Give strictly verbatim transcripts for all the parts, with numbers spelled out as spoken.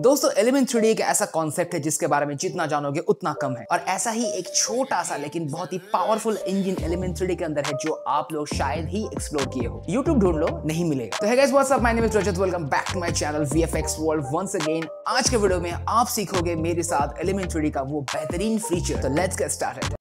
दोस्तों element three D एक ऐसा कॉन्सेप्ट है जिसके बारे में जितना जानोगे उतना कम है, और ऐसा ही एक छोटा सा लेकिन बहुत ही powerful engine element three D के अंदर है जो आप लोग शायद ही एक्सप्लोर किए हो। यूट्यूब ढूंढ लो, नहीं मिलेगा। तो hey guys what's up, my name is Rajat, welcome back to my channel VFX world once again. आज के वीडियो में आप सीखोगे मेरे साथ एलिमेंट थ्री डी का वो बेहतरीन फीचर। तो let's get started.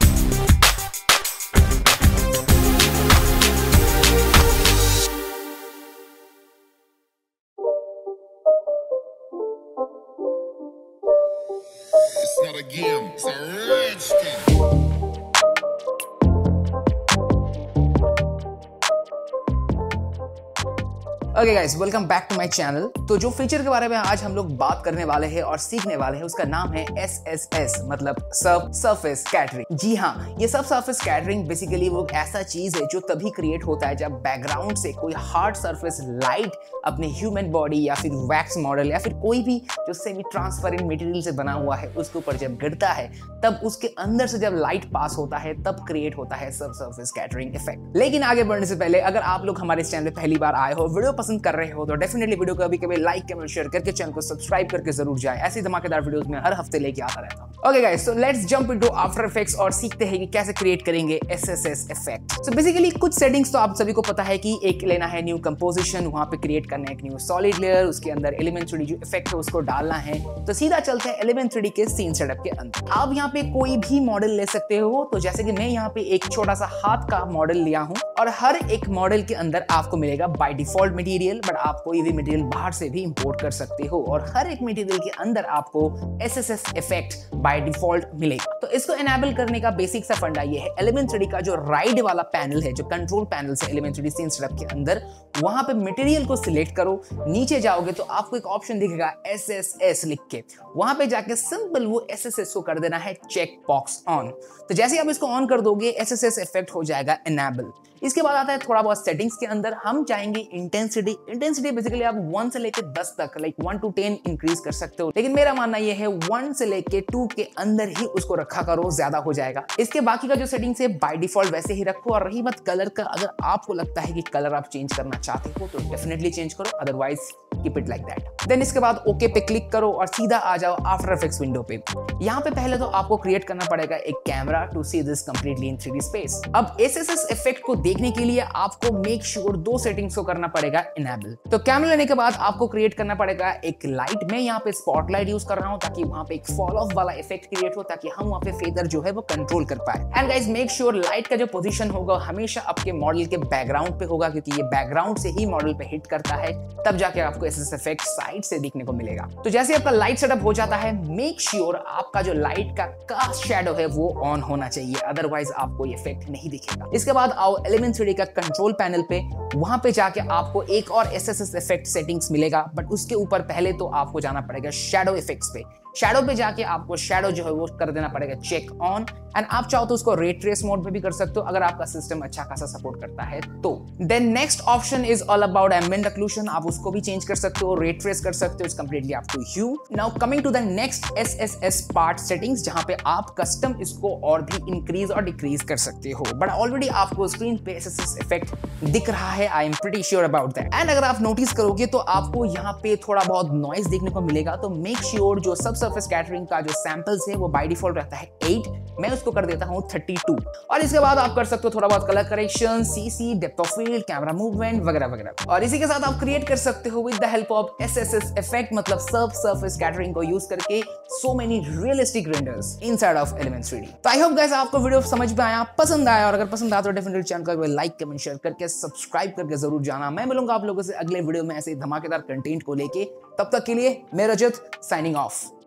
Okay guys, welcome back to my channel. तो जो फीचर के बारे में आज हम लोग बात करने वाले हैं और सीखने वाले हैं उसका नाम है एस एस एस, मतलब सब सरफेस कैटरिंग। जी हाँ, ये सब सरफेस कैटरिंग बेसिकली वो ऐसा चीज है जो तभी क्रिएट होता है जब बैकग्राउंड से कोई हार्ड सरफेस लाइट अपने ह्यूमन बॉडी या फिर वैक्स मॉडल या फिर कोई भी जो सेमी ट्रांसपेरेंट मटेरियल से बना हुआ है उसके ऊपर जब गिरता है तब उसके अंदर से जब लाइट पास होता है तब क्रिएट होता है सब सरफेस कैटरिंग इफेक्ट। लेकिन आगे बढ़ने से पहले अगर आप लोग हमारे चैनल पर पहली बार आए हो, वीडियो पसंद कर रहे हो तो डेफिनेटली वीडियो को अभी कभी लाइक कमेंट शेयर करके चैनल को सब्सक्राइब करके जरूर जाएं। ऐसी धमाकेदार वीडियोस में हर हफ्ते लेके आता रहता हूं। Okay guys, so let's jump into after effects और सीखते हैं कि कैसे क्रिएट करेंगे S S S effect. So basically कुछ सेटिंग्स तो आप सभी को पता है कि एक लेना है न्यू कंपोजिशन, वहां पे क्रिएट करना है एक न्यू सॉलिड लेयर, उसके अंदर एलिमेंट थ्री डी जो इफेक्ट है उसको डालना है। तो सीधा चलते हैं एलिमेंट थ्री डी के सीन सेटअप के अंदर। आप यहां पे कोई भी मॉडल ले सकते हो, तो जैसे कि मैं यहां पे एक छोटा सा हाथ का मॉडल लिया हूं और हर एक मॉडल के अंदर आपको मिलेगा बाय डिफॉल्ट मटेरियल, बट आप कोई भी मटेरियल बाहर से भी इंपोर्ट कर सकते हो और हर एक मटेरियल के अंदर आपको S S S effect by default मिलेगा। तो इसको एनेबल करने का बेसिक सा फंडा ये है, एलिमेंट थ्री डी का जो राइट वाला पैनल है, जो कंट्रोल पैनल से element three D scene setup के अंदर, वहां पे मटेरियल को सिलेक्ट करो। नीचे जाओगे तो आपको एक ऑप्शन दिखेगा एस एस एस लिख के, वहां पे जाके सिंपल वो एस एस एस को कर देना है चेक बॉक्स ऑन। तो जैसे ही आप इसको ऑन कर दोगे एस एस एस इफेक्ट हो जाएगा एनेबल। इसके बाद आता है थोड़ा बहुत सेटिंग्स के अंदर हम जाएंगे इंटेंसिटी। इंटेंसिटी बेसिकली आप वन से लेके दस तक, like one two ten increase कर सकते हो, लेकिन मेरा मानना यह है वन से लेके टू के अंदर ही उसको रखा करो, ज्यादा हो जाएगा। इसके बाकी का जो सेटिंग्स है बाय डिफॉल्ट वैसे ही रखो। और रही बात कलर का, अगर आपको लगता है कि कलर आप चेंज करना चाहते हो तो डेफिनेटली चेंज करो, otherwise keep it like that. Then इसके बाद ओके पे क्लिक करो और सीधा आ जाओ आफ्टर इफेक्ट्स विंडो पे। यहाँ पे पहले तो आपको क्रिएट करना पड़ेगा एक camera to see this completely in three D space. अब एस एस एस इफेक्ट को देखने के लिए आपको मेक श्योर sure दो सेटिंग्स को करना पड़ेगा इनेबल। तो कैमरा लेने के बाद आपको क्रिएट करना पड़ेगा एक लाइट। मैं यहाँ पे स्पॉटलाइट यूज कर रहा हूँ ताकि वहाँ पे एक फॉल ऑफ वाला इफेक्ट क्रिएट हो, ताकि हम वहाँ पे फेदर जो है वो कंट्रोल कर पाए। And guys make sure light का जो पोजीशन होगा हमेशा आपके मॉडल के बैकग्राउंड पे होगा, क्योंकि ये बैकग्राउंड से ही मॉडल पे हिट करता है, तब जाके आपको S S S effect side से दिखने को मिलेगा। तो जैसे आपका लाइट सेटअप हो जाता है, मेक श्योर sure आपका जो लाइट का कास्ट शैडो है वो ऑन होना चाहिए, अदरवाइज आपको ये इफेक्ट नहीं दिखेगा। इसके बाद आओ एलिमेंट थ्री डी का कंट्रोल पैनल पे, वहां पे जाके आपको एक और S S S effect settings मिलेगा, बट उसके ऊपर पहले तो आपको जाना पड़ेगा शैडो इफेक्ट्स पे। शैडो पे जाके आपको शैडो जो है वो कर देना पड़ेगा चेक ऑन। एंड आप चाहो तो उसको रे ट्रेस मोड पे भी कर सकते हो अगर आपका सिस्टम अच्छा खासा सपोर्ट करता है तो। Then next option is all about ambient occlusion, आप उसको भी चेंज कर सकते हो, रे ट्रेस कर सकते हो, it's completely up to you. Now coming to the next S S S part settings, जहां पे आप कस्टम इसको और भी इंक्रीज और डिक्रीज कर सकते हो, बट ऑलरेडी आपको स्क्रीन पे एस एस एस इफेक्ट दिख रहा है, I am pretty sure about that. And अगर आप नोटिस करोगे तो आपको यहाँ पे थोड़ा बहुत नॉइज देखने को मिलेगा, तो मेक श्योर sure जो सब सरफेस कैटरिंग का जो सैंपल्स है वो बाय डिफॉल्ट रहता है एट, मैं उसको कर देता हूं थर्टी टू। और इसके बाद आप कर सकते हो थोड़ा बहुत colour correction, CC, depth of field, camera movement वगैरह वगैरह। और इसी के साथ आप क्रिएट कर सकते हो with the help of S S S effect, मतलब सब सरफेस कैटरिंग को यूज करके so many realistic renders inside of element three D. तो आई होप गाइस आपको वीडियो समझ में आया, पसंद आया, और अगर पसंद आया तो डेफिनेटली चैनल को लाइक कमेंट शेयर करके सब्सक्राइब करके जरूर जाना। मैं मिलूंगा आप लोगों से अगले वीडियो में ऐसे धमाकेदार कंटेंट को लेके, तब तक के लिए मैं रजत साइनिंग ऑफ।